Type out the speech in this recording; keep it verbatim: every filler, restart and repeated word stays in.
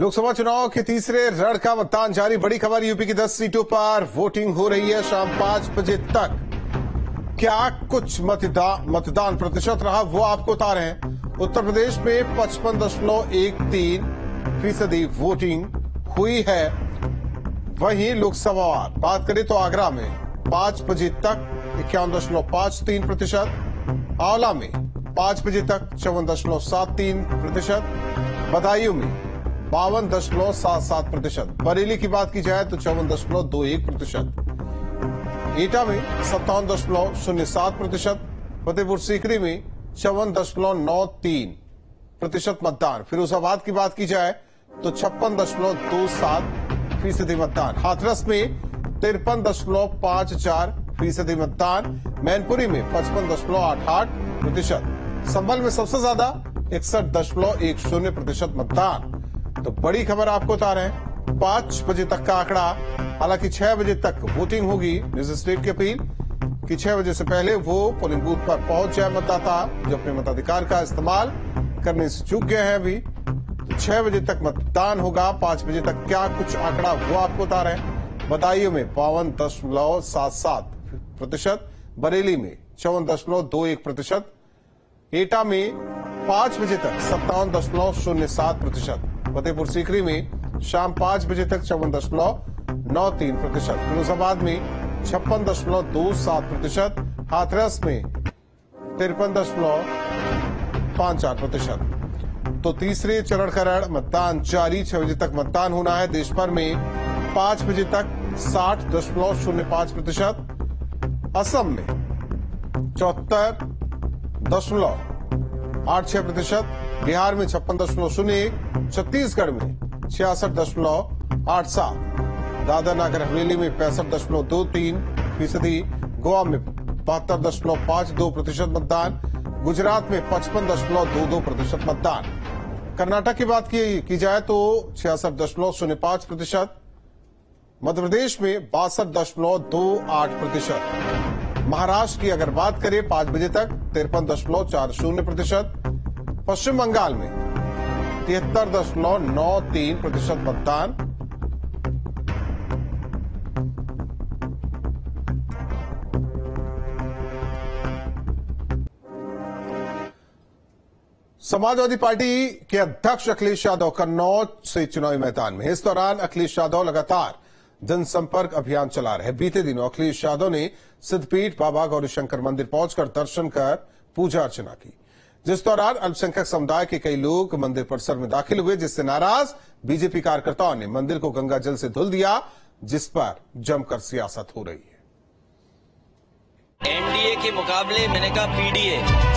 लोकसभा चुनाव के तीसरे रण का मतदान जारी। बड़ी खबर, यूपी की दस सीटों पर वोटिंग हो रही है। शाम पांच बजे तक क्या कुछ मतदा, मतदान प्रतिशत रहा वो आपको बता रहे हैं। उत्तर प्रदेश में पचपन दशमलव एक तीन फीसदी वोटिंग हुई है। वहीं लोकसभा बात करें तो आगरा में पांच बजे तक इक्यावन दशमलव पांच तीन प्रतिशत, आंवला में पांच बजे तक चौवन दशमलव सात तीन प्रतिशत, बदायूं में बावन दशमलव सात सात प्रतिशत, बरेली की बात की जाए तो चौवन दशमलव दो एक प्रतिशत, एटा में सत्तावन दशमलव शून्य सात प्रतिशत, फतेहपुर सीकरी में चौवन दशमलव नौ तीन प्रतिशत मतदान। फिरोजाबाद की बात की जाए तो छप्पन दशमलव दो सात फीसदी मतदान, हाथरस में तिरपन दशमलव पांच चार फीसदी मतदान, मैनपुरी में पचपन दशमलव आठ आठ प्रतिशत, संभल में सबसे ज्यादा इकसठ दशमलव एक शून्य प्रतिशत मतदान। तो बड़ी खबर आपको बता रहे हैं, पांच बजे तक का आंकड़ा। हालांकि छह बजे तक वोटिंग होगी। मजिस्ट्रेट की अपील कि छह बजे से पहले वो पोलिंग बूथ पर पहुंच जाए मतदाता जो अपने मताधिकार का इस्तेमाल करने से चूक गए हैं। अभी तो छह बजे तक मतदान होगा। पांच बजे तक क्या कुछ आंकड़ा वो आपको बता रहे हैं। बदायूं में बावन दशमलव सात सात प्रतिशत, बरेली में चौवन दशमलव दो एक प्रतिशत, एटा में पांच बजे तक सत्तावन दशमलव शून्य सात प्रतिशत, फतेहपुर सीकरी में शाम पांच बजे तक चौवन दशमलव नौ तीन प्रतिशत, फिरोजाबाद में छप्पन दशमलव दो सात प्रतिशत, हाथरस में तिरपन दशमलव पांच चार प्रतिशत। तो तीसरे चरण का रण मतदान जारी। छह बजे तक मतदान होना है। देश भर में पांच बजे तक साठ दशमलव शून्य पांच प्रतिशत, असम में चौहत्तर दशमलव आठ छह प्रतिशत, बिहार में छप्पन दशमलव शून्य एक, छत्तीसगढ़ में छियासठ दशमलव आठ सात, दादर नगर हवेली में पैंसठ दशमलव दो तीन फीसदी, गोवा में बहत्तर दशमलव पांच दो प्रतिशत मतदान, गुजरात में पचपन दशमलव दो दो प्रतिशत मतदान, कर्नाटक की बात की, की जाए तो छियासठ दशमलव शून्य पांच प्रतिशत, मध्य प्रदेश में बासठ दशमलव दो आठ प्रतिशत, महाराष्ट्र की अगर बात करें पांच बजे तक तिरपन दशमलव चार शून्य प्रतिशत, पश्चिम बंगाल में तिहत्तर दशमलव नौ तीन प्रतिशत मतदान, समाजवादी पार्टी के अध्यक्ष अखिलेश यादव कन्नौज से चुनावी मैदान में। इस दौरान अखिलेश यादव लगातार जनसंपर्क अभियान चला रहे। बीते दिनों अखिलेश यादव ने सिद्धपीठ बाबा गौरीशंकर मंदिर पहुंचकर दर्शन कर पूजा अर्चना की, जिस दौरान अल्पसंख्यक समुदाय के कई लोग मंदिर परिसर में दाखिल हुए, जिससे नाराज बीजेपी कार्यकर्ताओं ने मंदिर को गंगा जल से धुल दिया, जिस पर जमकर सियासत हो रही है। एनडीए के मुकाबले मैंने कहा पीडीए